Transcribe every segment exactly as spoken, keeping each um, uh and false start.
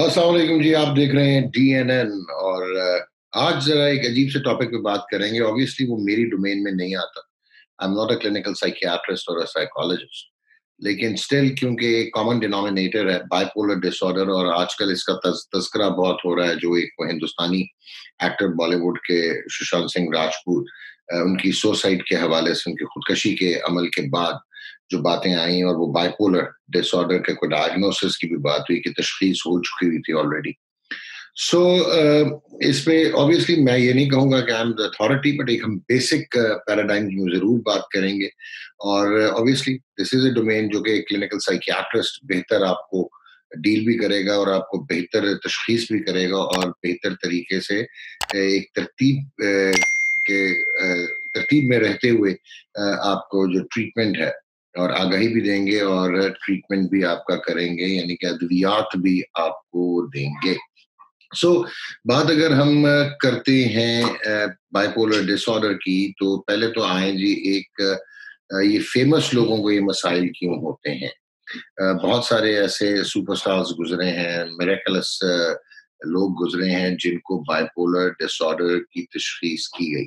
अस्सलाम वालेकुम जी, आप देख रहे हैं डी एन एन और आज जरा एक अजीब से टॉपिक पे बात करेंगे। ऑब्वियसली वो मेरी डोमेन में नहीं आता, I am not a clinical psychiatrist और अ साइकोलॉजिस्ट, लेकिन स्टिल क्योंकि एक कॉमन डिनोमिनेटर है बाइपोलर डिसऑर्डर और आजकल इसका तज, तस्करा बहुत हो रहा है। जो एक हिंदुस्तानी एक्टर बॉलीवुड के सुशांत सिंह राजपूत, उनकी सुसाइड के हवाले से, उनकी खुदकशी के अमल के बाद जो बातें आई और वो बाइपोलर डिसऑर्डर के कोई डायग्नोसिस की भी बात हुई कि तशखीस हो चुकी हुई थी ऑलरेडी। सो इस पे ऑब्वियसली मैं ये नहीं कहूँगा कि I am the authority, but एक हम बेसिक पैराडाइम में ज़रूर बात करेंगे। और obviously this is a domain जो कि क्लिनिकल साइकियाट्रिस्ट बेहतर आपको डील भी करेगा और आपको बेहतर तशखीस भी करेगा और बेहतर तरीके से एक तरतीब के तरतीब में रहते हुए आपको जो ट्रीटमेंट है और आगाही भी देंगे और ट्रीटमेंट भी आपका करेंगे, यानी कि अद्वियात भी आपको देंगे। सो so, बात अगर हम करते हैं बाइपोलर डिसऑर्डर की, तो पहले तो आए जी एक ये फेमस लोगों को ये मसाइल क्यों होते हैं। बहुत सारे ऐसे सुपरस्टार्स गुजरे हैं, मिरेकलस लोग गुजरे हैं जिनको बाइपोलर डिसऑर्डर की तशखीस की गई।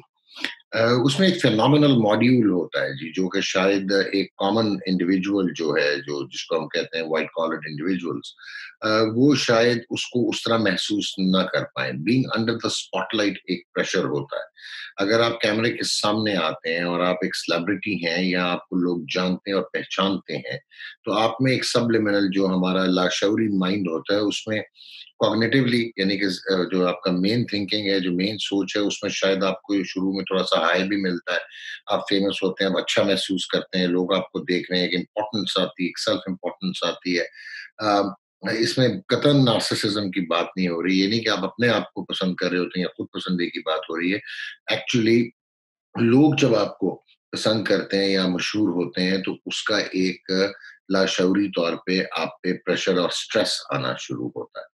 Uh, उसमें एक फिनोमिनल मॉड्यूल होता है जी, जो कि शायद एक कॉमन इंडिविजुअल जो है, जो जिसको हम कहते हैं वाइट कॉलर इंडिविजुअल्स, वो शायद उसको उस तरह महसूस ना कर पाए। बीइंग अंडर द स्पॉटलाइट एक प्रेशर होता है। अगर आप कैमरे के सामने आते हैं और आप एक सेलिब्रिटी हैं या आपको लोग जानते हैं और पहचानते हैं, तो आप में एक सबलिमिनल जो हमारा लाशौरी माइंड होता है, उसमें कॉग्निटिवली यानी कि जो आपका मेन थिंकिंग है, जो मेन सोच है, उसमें शायद आपको शुरू में थोड़ा सा हाई भी मिलता है। आप फेमस होते हैं, आप अच्छा महसूस करते हैं, लोग आपको देख रहे हैं, एक इम्पोर्टेंस आती है, एक सेल्फ इम्पोर्टेंस आती है। uh, इसमें कतन नार्सिसिज्म की बात नहीं हो रही, ये नहीं कि आप अपने आप को पसंद कर रहे होते हैं या खुद पसंदी की बात हो रही है। एक्चुअली लोग जब आपको पसंद करते हैं या मशहूर होते हैं, तो उसका एक लाशौरी तौर पे आप पे प्रेशर और स्ट्रेस आना शुरू होता है।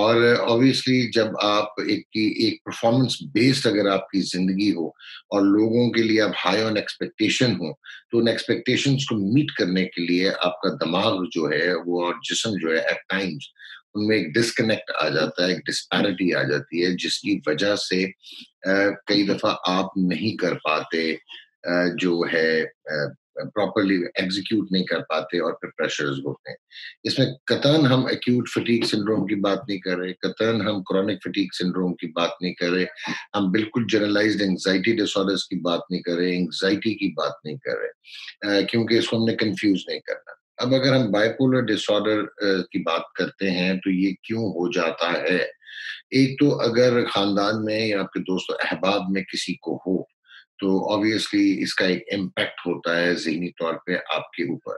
और ऑब्वियसली जब आप एक की एक परफॉर्मेंस बेस्ड अगर आपकी जिंदगी हो और लोगों के लिए आप हाई ऑन एक्सपेक्टेशन हो, तो उन एक्सपेक्टेशंस को मीट करने के लिए आपका दिमाग जो है वो और जिस्म जो है एट टाइम्स उनमें एक डिस्कनेक्ट आ जाता है, एक डिस्पैरिटी आ जाती है, जिसकी वजह से आ, कई दफ़ा आप नहीं कर पाते आ, जो है आ, प्रॉपरली एग्जीक्यूट नहीं कर पाते और फिर प्रेशर्स होते हैं। इसमें कतन हम एक्यूट फटीग सिंड्रोम की बात नहीं कर रहे, कतन हम क्रॉनिक फटीग सिंड्रोम की बात नहीं कर रहे, हम बिल्कुल जनरलाइज्ड एंग्जाइटी डिसऑर्डर्स की बात नहीं कर रहे, एंग्जाइटी की बात नहीं कर रहे, क्योंकि इसको हमने कंफ्यूज नहीं करना। अब अगर हम बाइपोलर डिसऑर्डर की बात करते हैं तो ये क्यों हो जाता है। एक तो अगर खानदान में या आपके दोस्तों अहबाब में किसी को हो, तो ऑब्वियसली इसका एक इम्पैक्ट होता है जहनी तौर पे आपके ऊपर।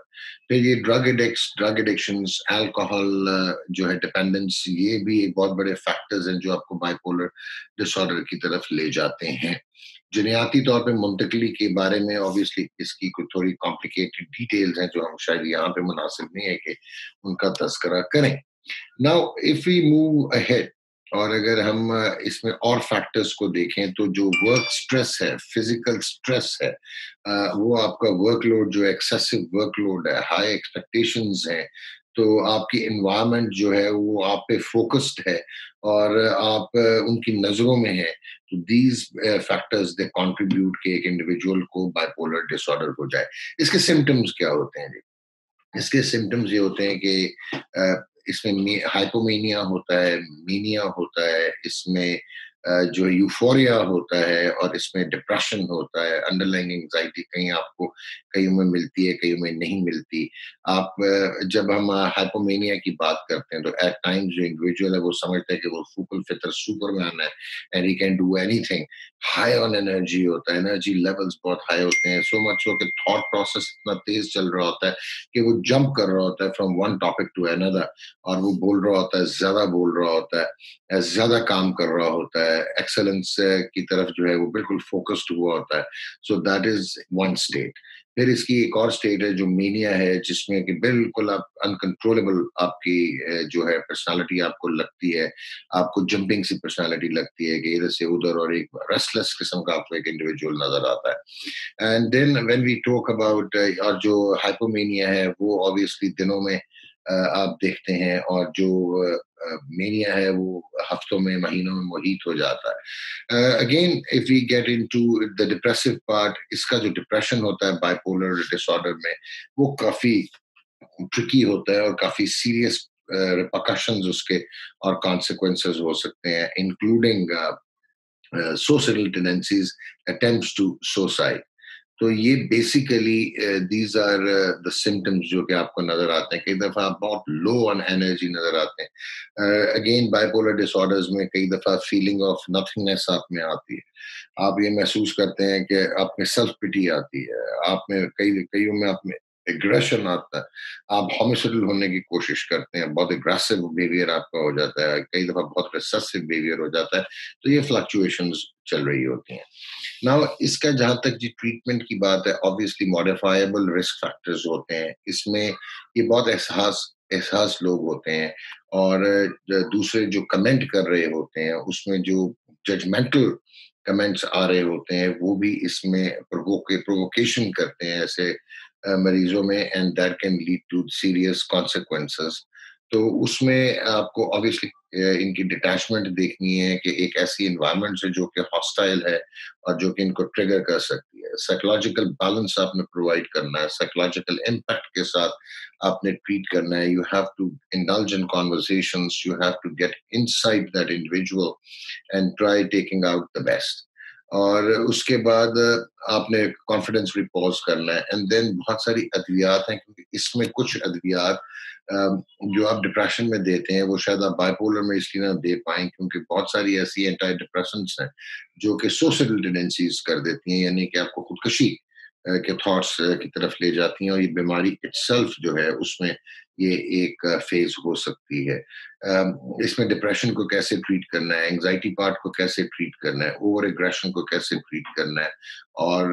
फिर ये drug addicts drug addictions, alcohol जो है डिपेंडेंस, ये भी एक बहुत बड़े फैक्टर्स हैं जो आपको बाइपोलर डिसऑर्डर की तरफ ले जाते हैं। जनियाती तौर पे मुंतकली के बारे में ऑब्वियसली इसकी कुछ थोड़ी कॉम्प्लिकेटेड डिटेल्स हैं जो हम शायद यहाँ पे मुनासिब नहीं है कि उनका तस्करा करें। Now if we move ahead और अगर हम इसमें और फैक्टर्स को देखें, तो जो वर्क स्ट्रेस है, फिजिकल स्ट्रेस है, वो आपका वर्कलोड जो एक्सेसिव वर्कलोड है, हाई एक्सपेक्टेशंस हैं, तो आपकी एनवायरनमेंट जो है वो आप पे फोकस्ड है और आप उनकी नज़रों में है, तो दीज फैक्टर्स दे कंट्रीब्यूट के एक इंडिविजुअल को बाइपोलर डिसऑर्डर हो जाए। इसके सिम्टम्स क्या होते हैं जी? इसके सिम्टम्स ये होते हैं कि आ, इसमें हाइपोमेनिया होता है, मीनिया होता है, इसमें जो यूफोरिया होता है और इसमें डिप्रेशन होता है। अंडरलाइंग एंग्जाइटी कहीं आपको कईयों में मिलती है, कईयों में नहीं मिलती। आप जब हम हाइपोमेनिया की बात करते हैं, तो एट टाइम्स जो इंडिविजुअल है वो समझता है कि वो फूकल फितर सुपरमैन है and he can do anything. High on energy होता है, एनर्जी लेवल्स बहुत हाई होते हैं, सो मच सो कि थॉट प्रोसेस इतना तेज चल रहा होता है कि वो जंप कर रहा होता है from one topic to another, और वो बोल रहा होता है, ज़्यादा बोल रहा होता है, ज़्यादा काम कर रहा होता है, एक्सेलेंस की तरफ जो है वो बिल्कुल फोकस्ड हुआ होता है। So that is one state. फिर इसकी एक और स्टेट है जो मीनिया है, जिसमें कि बिल्कुल आप अनकंट्रोलेबल आपकी जो है पर्सनालिटी आपको लगती है, आपको जंपिंग सी पर्सनालिटी लगती है कि इधर से उधर, और एक रेस्टलेस किस्म का आपको एक इंडिविजुअल नजर आता है। And then when we talk about, और जो हाइपोमेनिया है वो ऑब्वियसली दिनों में आप देखते हैं, और जो mania hai wo hafton mein mahino mein mohit ho jata hai. Uh, again, if we get into the depressive part, iska jo depression hota hai bipolar disorder mein wo kafi tricky hota hai aur kafi serious uh, repercussions uske aur consequences ho sakte hain, including uh, uh, suicidal tendencies, attempts to suicide. तो ये basically these are the symptoms जो कि आपको नजर आते हैं. कई दफ़ा आप बहुत लो ऑन एनर्जी नज़र आते हैं. अगेन बाइपोलर डिसऑर्डर्स में कई दफ़ा फीलिंग ऑफ नथिंगनेस आप में आती है. आप ये महसूस करते हैं कि आप में सेल्फ पिटी आती है, आप में कई कईयों में आप में एग्रेशन आता है, आप होमिसाइडल होने की कोशिश करते हैं, बहुत एग्रेसिव बिहेवियर आपका हो जाता है, कई दफ़ा बहुत रिसेसिव बिहेवियर हो जाता है. तो ये फ्लक्चुएशंस चल रही होती हैं. नाउ इसका जहाँ तक जी ट्रीटमेंट की बात है, ऑब्वियसली मॉडिफाइबल रिस्क फैक्टर्स होते हैं. इसमें ये बहुत एहसास एहसास लोग होते हैं और दूसरे जो कमेंट कर रहे होते हैं उसमें जो जजमेंटल कमेंट्स आ रहे होते हैं वो भी इसमें प्रोवोके प्रोवोकेशन करते हैं ऐसे Uh, मरीजों में, and that can lead to serious consequences. तो उसमें आपको ऑब्वियसली इनकी डिटैचमेंट देखनी है कि एक ऐसी इन्वायरमेंट से जो कि हॉस्टाइल है और जो कि इनको ट्रिगर कर सकती है. साइकोलॉजिकल बैलेंस आपने प्रोवाइड करना है, साइकोलॉजिकल इम्पैक्ट के साथ आपने ट्रीट करना है. You have to indulge in conversations, you have to get inside that individual and try taking out the best. और उसके बाद आपने कॉन्फिडेंस रिपोज करना है. एंड देन बहुत सारी अद्वियात हैं, क्योंकि इसमें कुछ अद्वियात जो आप डिप्रेशन में देते हैं वो शायद आप बाइपोलर में इसलिए ना दे पाएं क्योंकि बहुत सारी ऐसी एंटी डिप्रेसेंट्स हैं जो कि सुसाइडल टेंडेंसीज कर देती हैं, यानी कि आपको खुदकशी के थॉट्स की तरफ ले जाती हैं. और ये बीमारी इटसेल्फ जो है उसमें ये एक फेज हो सकती है. इसमें डिप्रेशन को कैसे ट्रीट करना है, एंग्जाइटी पार्ट को कैसे ट्रीट करना है, ओवर एग्रेशन को कैसे ट्रीट करना है, और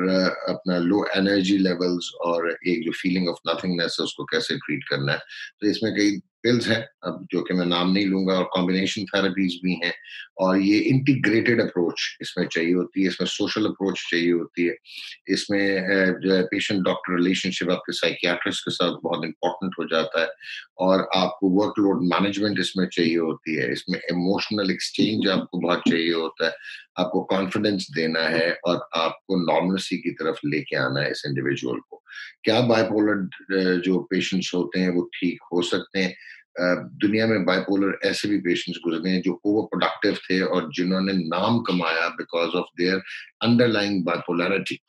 अपना लो एनर्जी लेवल्स और एक जो फीलिंग ऑफ नथिंगनेस है उसको कैसे ट्रीट करना है. तो इसमें कई पिल्स हैं अब जो कि मैं नाम नहीं लूंगा, और कॉम्बिनेशन थेरेपीज भी हैं, और ये इंटीग्रेटेड अप्रोच इसमें चाहिए होती है. इसमें सोशल अप्रोच चाहिए होती है. इसमें जो है पेशेंट डॉक्टर रिलेशनशिप आपके साइकियाट्रिस्ट के साथ बहुत इंपॉर्टेंट हो जाता है, और आपको वर्कलोड मैनेजमेंट इसमें चाहिए होती है. इसमें इमोशनल एक्सचेंज आपको बहुत चाहिए होता है, आपको कॉन्फिडेंस देना है, और आपको नॉर्मलसी की तरफ लेके आना है इस इंडिविजुअल को. क्या बाइपोलर जो पेशेंट्स होते हैं वो ठीक हो सकते हैं? दुनिया में बाइपोलर ऐसे भी पेशेंट्स गुजरे हैं जो ओवर प्रोडक्टिव थे और जिन्होंने नाम कमाया because of their underlying bipolarity,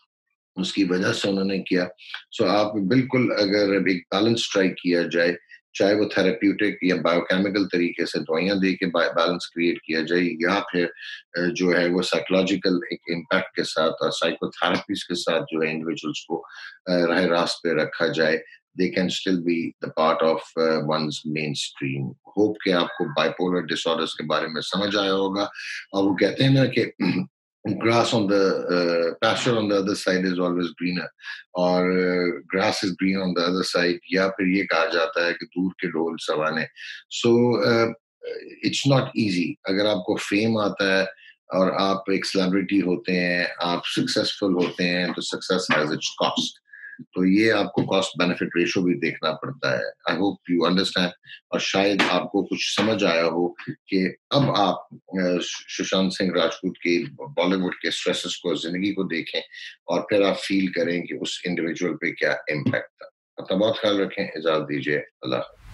उसकी वजह से उन्होंने किया. सो so, आप बिल्कुल अगर एक बैलेंस ट्राई किया जाए, चाहे वो थेरेप्यूटिक या बायोकेमिकल तरीके से दवाइयाँ दे के बैलेंस क्रिएट किया जाए, या फिर जो है वो साइकोलॉजिकल एक इम्पैक्ट के साथ और साइकोथेरेपीज के साथ जो है इंडिविजुअल्स को राह रास्ते रखा जाए, they can still be the part of one's mainstream. Hope के आपको बाइपोलर डिसऑर्डर्स के बारे में समझ आया होगा. और वो कहते हैं ना कि grass on the uh, pasture on the other side is always greener, or uh, grass is green on the other side, या फिर ये कहा जाता है कि दूर के ढोल सवाने. So uh, it's not easy. अगर आपको फेम आता है और आप एक सेलिब्रिटी होते हैं, आप सक्सेसफुल होते हैं, तो सक्सेस हैज इट्स कॉस्ट. तो ये आपको कॉस्ट बेनिफिट रेशो भी देखना पड़ता है. आई होप यू अंडरस्टैंड, और शायद आपको कुछ समझ आया हो कि अब आप सुशांत सिंह राजपूत के बॉलीवुड के स्ट्रेसेस को, जिंदगी को देखें और फिर आप फील करें कि उस इंडिविजुअल पे क्या इम्पैक्ट था. अपना बहुत ख्याल रखें, इजाजत दीजिए, अल्लाह.